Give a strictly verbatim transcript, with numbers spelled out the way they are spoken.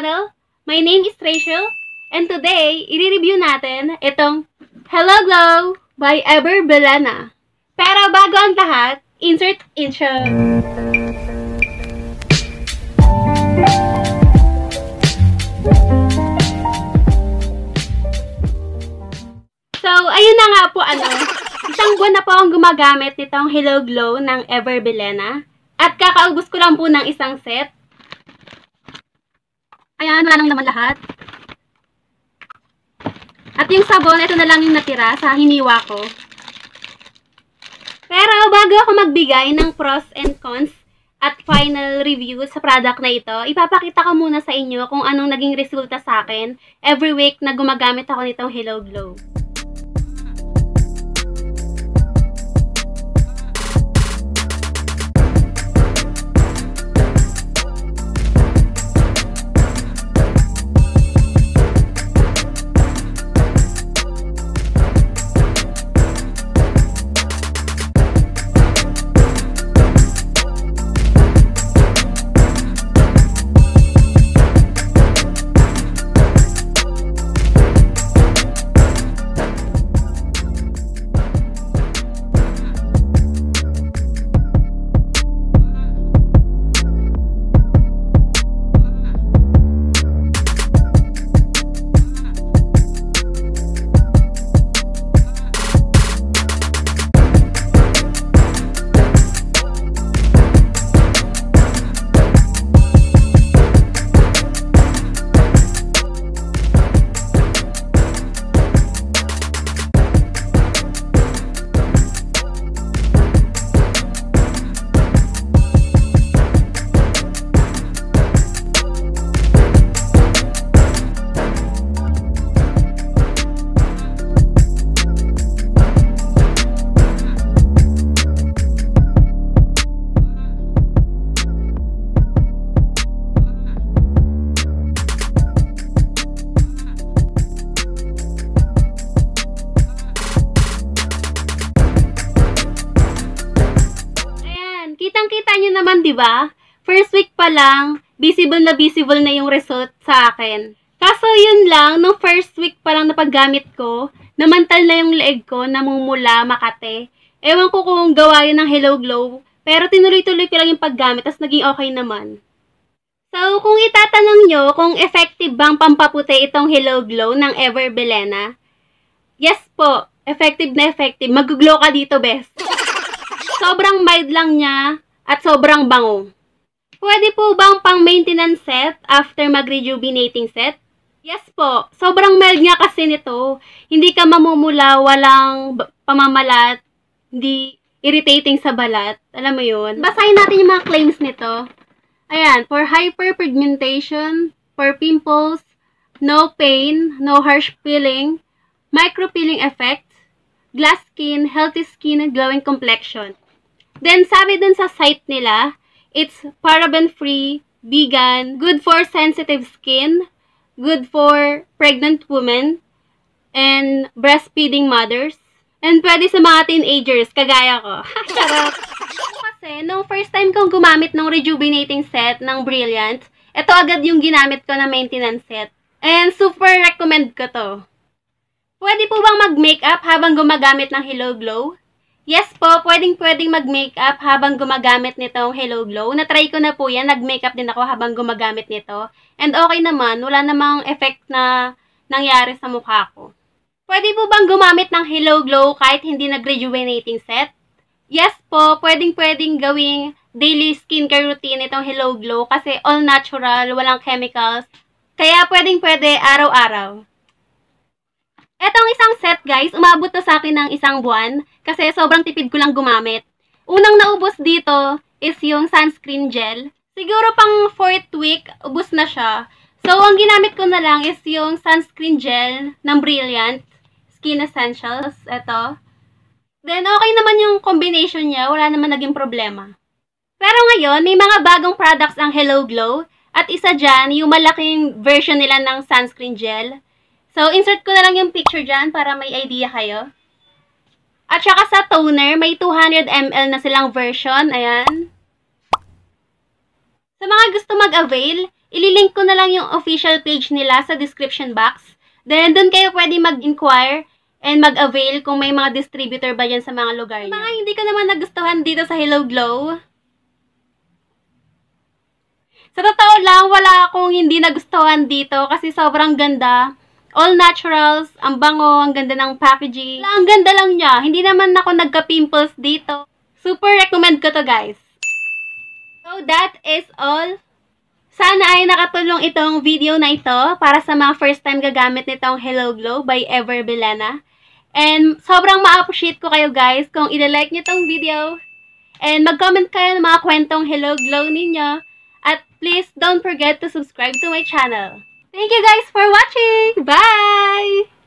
channel. My name is Rachel, and today, i-review natin itong Hello Glow by EverBilena. Pero bago ang lahat, insert intro. So, ayun na nga po ano, isang buwan na po ang gumagamit nitong Hello Glow ng EverBilena. At kakaubos ko lang po ng isang set. Ayan, wala nang naman lahat. At yung sabon, ito na lang yung natira sa hiniwa ko. Pero bago ako magbigay ng pros and cons at final review sa product na ito, ipapakita ko muna sa inyo kung anong naging resulta sa akin every week na gumagamit ako nitong Hello Glow. Diba? First week pa lang, visible na visible na yung result sa akin. Kaso yun lang, nung first week pa lang na paggamit ko, namantal na yung leeg ko, namumula, makate. Ewan ko kung gawa yun ng Hello Glow, pero tinuloy-tuloy ko lang yung paggamit, tas naging okay naman. So, kung itatanong nyo kung effective bang pampaputi itong Hello Glow ng EverBilena, yes po, effective na effective. Mag-glow ka dito, best. Sobrang mild lang niya, at sobrang bango. Pwede po bang pang maintenance set after mag-rejuvenating set? Yes po. Sobrang mild nga kasi nito. Hindi ka mamumula, walang pamamalat, hindi irritating sa balat. Alam mo yun? Basahin natin yung mga claims nito. Ayan, for hyperpigmentation, for pimples, no pain, no harsh peeling, micro-peeling effect, glass skin, healthy skin, and glowing complexion. Then, sabi dun sa site nila, it's paraben-free, vegan, good for sensitive skin, good for pregnant women, and breastfeeding mothers, and pwede sa mga teenagers, kagaya ko. Charot! Kasi, nung first time kong gumamit ng rejuvenating set ng Brilliant, ito agad yung ginamit ko na maintenance set. And super recommend ko to. Pwede po bang mag-makeup habang gumagamit ng Hello Glow? Yes po, pwedeng-pwedeng mag-makeup habang gumagamit nitong Hello Glow. Na-try ko na po yan, nag-makeup din ako habang gumagamit nito. And okay naman, wala namang effect na nangyari sa mukha ko. Pwede po bang gumamit ng Hello Glow kahit hindi nag-rejuvenating set? Yes po, pwedeng-pwedeng gawing daily skincare routine itong Hello Glow kasi all natural, walang chemicals. Kaya pwedeng-pwede araw-araw. Etong isang set guys, umabot to sa akin ng isang buwan kasi sobrang tipid ko lang gumamit. Unang naubos dito is yung sunscreen gel. Siguro pang fourth week, ubos na siya. So, ang ginamit ko na lang is yung sunscreen gel ng Brilliant Skin Essentials. Ito. Then, okay naman yung combination niya. Wala naman naging problema. Pero ngayon, may mga bagong products ang Hello Glow. At isa dyan, yung malaking version nila ng sunscreen gel. So, insert ko na lang yung picture dyan para may idea kayo. At saka sa toner, may two hundred milliliters na silang version. Ayan. Sa mga gusto mag-avail, Ililink ko na lang yung official page nila sa description box. Then, dun kayo pwede mag-inquire and mag-avail kung may mga distributor ba yan sa mga lugar niyo. Mga hindi ko naman nagustuhan dito sa Hello Glow. Sa totoo lang, wala akong hindi nagustuhan dito kasi sobrang ganda. All naturals, ang bango, ang ganda ng packaging. Ang ganda lang niya. Hindi naman ako nagka-pimples dito. Super recommend ko to, guys. So, that is all. Sana ay nakatulong itong video na ito para sa mga first time gagamit nitong Hello Glow by EverBilena. And sobrang ma-appreciate ko kayo guys kung i-like nyo itong video. And mag-comment kayo ng mga kwentong Hello Glow ninyo. At please don't forget to subscribe to my channel. Thank you guys for watching! Bye!